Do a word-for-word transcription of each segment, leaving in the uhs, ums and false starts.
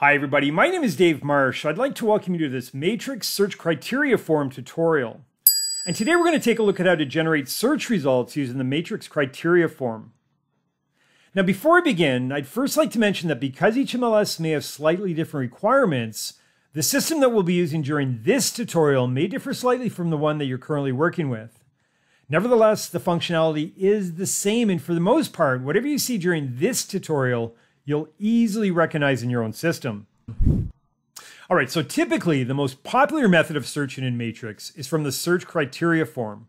Hi everybody, my name is Dave Marsh. I'd like to welcome you to this Matrix Search Criteria Form tutorial. And today we're going to take a look at how to generate search results using the Matrix Criteria Form. Now before I begin, I'd first like to mention that because each M L S may have slightly different requirements, the system that we'll be using during this tutorial may differ slightly from the one that you're currently working with. Nevertheless, the functionality is the same, and for the most part, whatever you see during this tutorial you'll easily recognize in your own system. All right, so typically the most popular method of searching in Matrix is from the search criteria form.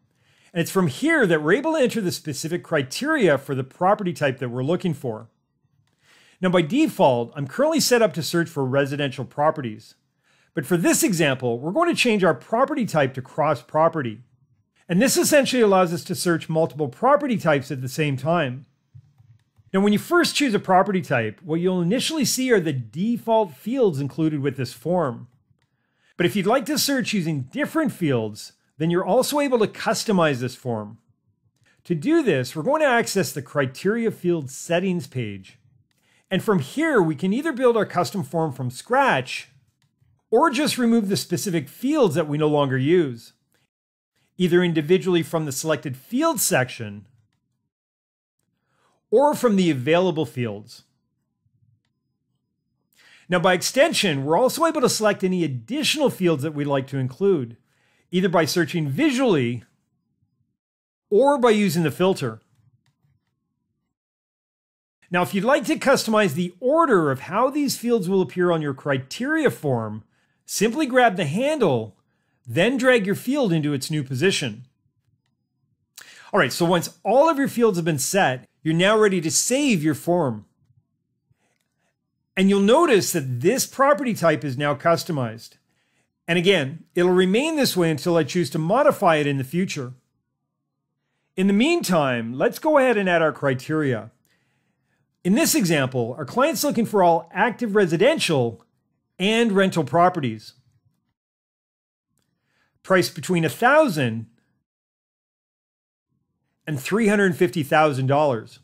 And it's from here that we're able to enter the specific criteria for the property type that we're looking for. Now by default, I'm currently set up to search for residential properties. But for this example, we're going to change our property type to cross property. And this essentially allows us to search multiple property types at the same time. Now, when you first choose a property type, what you'll initially see are the default fields included with this form. But if you'd like to search using different fields, then you're also able to customize this form. To do this, we're going to access the Criteria Field Settings page. And from here, we can either build our custom form from scratch or just remove the specific fields that we no longer use, either individually from the selected field section or from the available fields. Now by extension, we're also able to select any additional fields that we'd like to include, either by searching visually or by using the filter. Now if you'd like to customize the order of how these fields will appear on your criteria form, simply grab the handle, then drag your field into its new position. All right, so once all of your fields have been set, you're now ready to save your form. And you'll notice that this property type is now customized. And again, it'll remain this way until I choose to modify it in the future. In the meantime, let's go ahead and add our criteria. In this example, our client's looking for all active residential and rental properties, priced between one thousand dollars and three hundred fifty thousand dollars.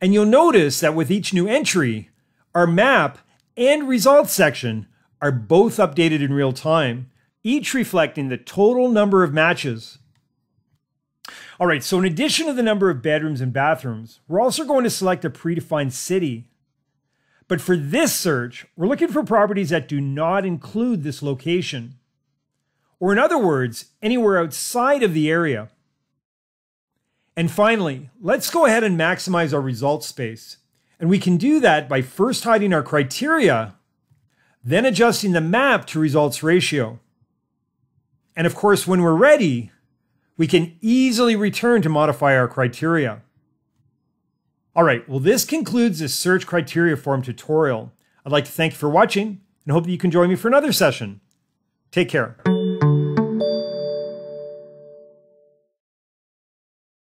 And you'll notice that with each new entry, our map and results section are both updated in real time, each reflecting the total number of matches. All right, so in addition to the number of bedrooms and bathrooms, we're also going to select a predefined city. But for this search, we're looking for properties that do not include this location, or in other words, anywhere outside of the area. And finally, let's go ahead and maximize our results space. And we can do that by first hiding our criteria, then adjusting the map to results ratio. And of course, when we're ready, we can easily return to modify our criteria. All right, well, this concludes this search criteria form tutorial. I'd like to thank you for watching and hope that you can join me for another session. Take care.